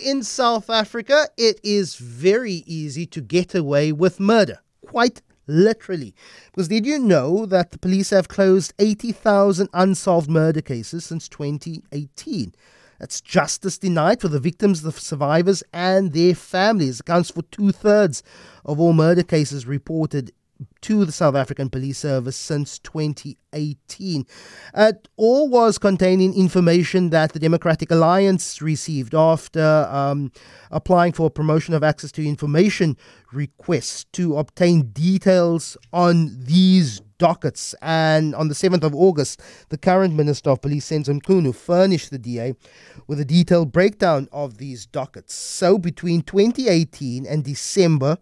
in South Africa, it is very easy to get away with murder, quite literally. Because did you know that the police have closed 80,000 unsolved murder cases since 2018? That's justice denied for the victims, the survivors, and their families. It accounts for 2/3 of all murder cases reported to the South African Police Service since 2018. It all was contained in information that the Democratic Alliance received after applying for a promotion of access to information request to obtain details on these dockets. And on the 7th of August, the current Minister of Police, Senzo Mchunu, furnished the DA with a detailed breakdown of these dockets. So between 2018 and December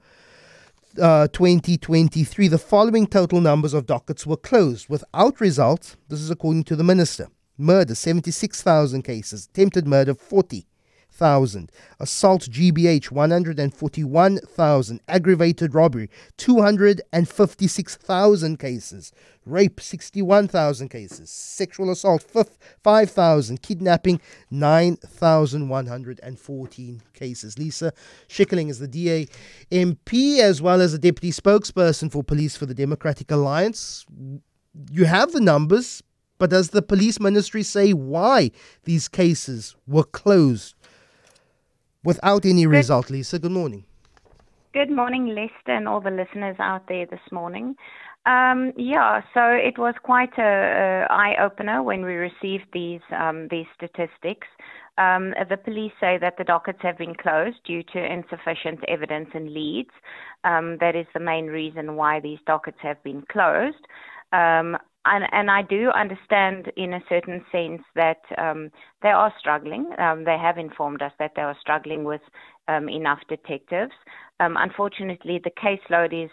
2023, the following total numbers of dockets were closed without result. This is according to the minister. Murder, 76,000 cases. Attempted murder, 40,000. Assault GBH, 141,000. Aggravated robbery, 256,000 cases. Rape, 61,000 cases. Sexual assault, 5,000. Kidnapping, 9,114 cases. Lisa Schickerling is the DA MP as well as a deputy spokesperson for police for the Democratic Alliance. You have the numbers, but does the police ministry say why these cases were closed without any result? Lisa, good morning. Good morning, Lester, and all the listeners out there this morning. So it was quite an eye-opener when we received these statistics. The police say that the dockets have been closed due to insufficient evidence and leads. That is the main reason why these dockets have been closed. And I do understand in a certain sense that they are struggling. They have informed us that they are struggling with enough detectives. Unfortunately, the caseload is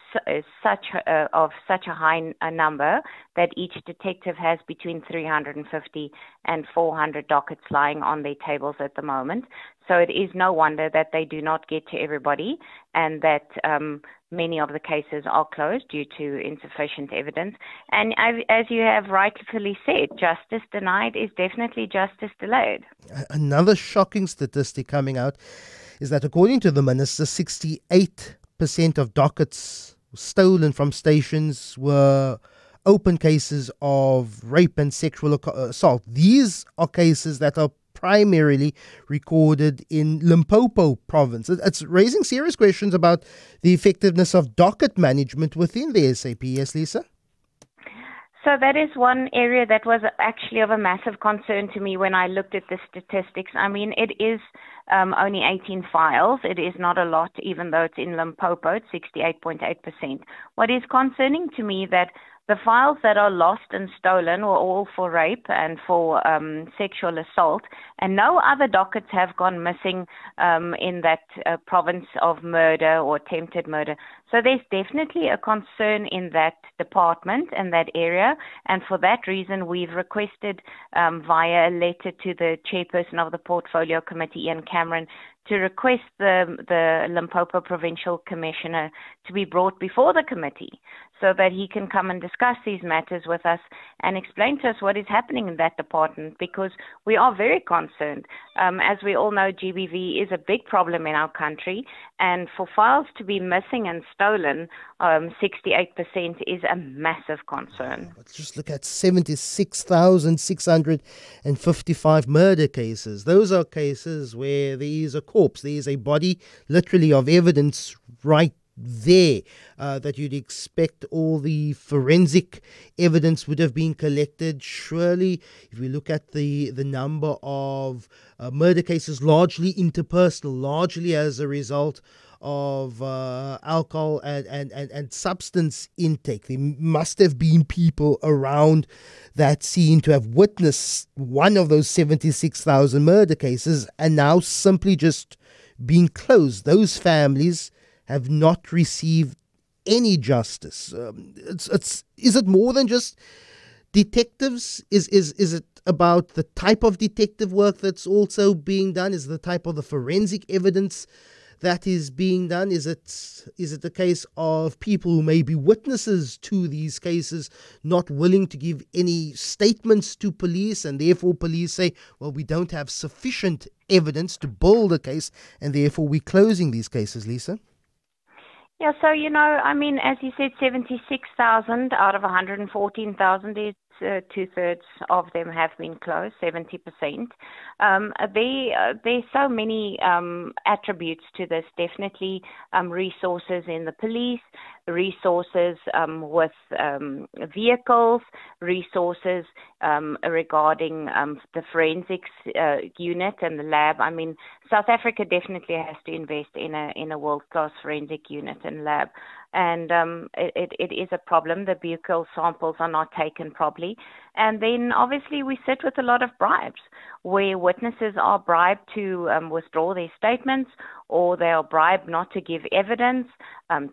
of such a high number that each detective has between 350 and 400 dockets lying on their tables at the moment. So it is no wonder that they do not get to everybody and that many of the cases are closed due to insufficient evidence. And as you have rightfully said, justice denied is definitely justice delayed. Another shocking statistic coming out is that according to the minister, 68% of dockets stolen from stations were open cases of rape and sexual assault. These are cases that are primarily recorded in Limpopo province. It's raising serious questions about the effectiveness of docket management within the SAPS, Lisa? So that is one area that was actually of a massive concern to me when I looked at the statistics. I mean, it is only 18 files. It is not a lot, even though it's in Limpopo, it's 68.8%. What is concerning to me that the files that are lost and stolen were all for rape and for sexual assault, and no other dockets have gone missing in that province of murder or attempted murder. So there's definitely a concern in that department and that area, and for that reason we've requested via a letter to the chairperson of the Portfolio Committee, Ian Cameron, to request the Limpopo Provincial Commissioner to be brought before the committee so that he can come and discuss these matters with us and explain to us what is happening in that department, because we are very concerned. As we all know, GBV is a big problem in our country, and for files to be missing and stolen, 68% is a massive concern. Let's just look at 76,655 murder cases. Those are cases where there is a corpse, there is a body literally of evidence right there that you'd expect all the forensic evidence would have been collected. Surely, if we look at the number of murder cases, largely interpersonal, largely as a result of alcohol and substance intake, there must have been people around that scene to have witnessed one of those 76,000 murder cases, and now simply just being closed. Those families have not received any justice. Is it more than just detectives? Is it about the type of detective work that's also being done? Is it the type of the forensic evidence that is being done? Is it the case of people who may be witnesses to these cases not willing to give any statements to police, and therefore police say, well, we don't have sufficient evidence to build a case, and therefore we're closing these cases, Lisa? Yeah, so, you know, I mean, as you said, 76,000 out of 114,000 is 2/3 of them have been closed, 70%. There's so many attributes to this, definitely resources in the police, resources with vehicles, resources regarding the forensics unit and the lab. I mean, South Africa definitely has to invest in a world-class forensic unit and lab. And it is a problem. The buccal samples are not taken properly. And then obviously we sit with a lot of bribes, where witnesses are bribed to withdraw their statements, or they are bribed not to give evidence.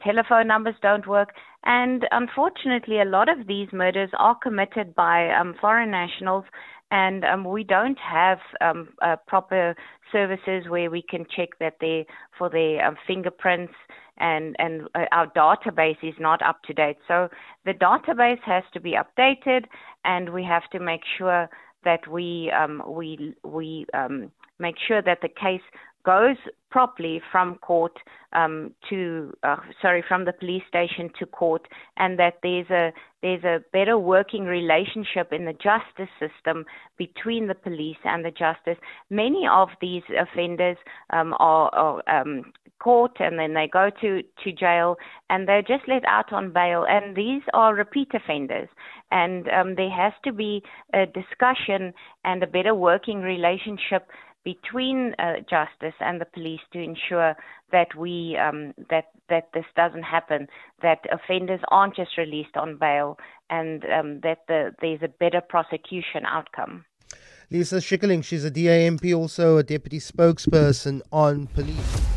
Telephone numbers don't work. And unfortunately, a lot of these murders are committed by foreign nationals, and we don't have proper services where we can check that for their fingerprints, and our database is not up to date. So the database has to be updated, and we have to make sure that we make sure that the case goes properly from court from the police station to court, and that there's a better working relationship in the justice system between the police and the justice. Many of these offenders are caught, and then they go to jail, and they're just let out on bail, and these are repeat offenders. And there has to be a discussion and a better working relationship between justice and the police to ensure that we that this doesn't happen, that offenders aren't just released on bail, and that there's a better prosecution outcome. Lisa Schickerling, she's a DAMP, also a deputy spokesperson on police.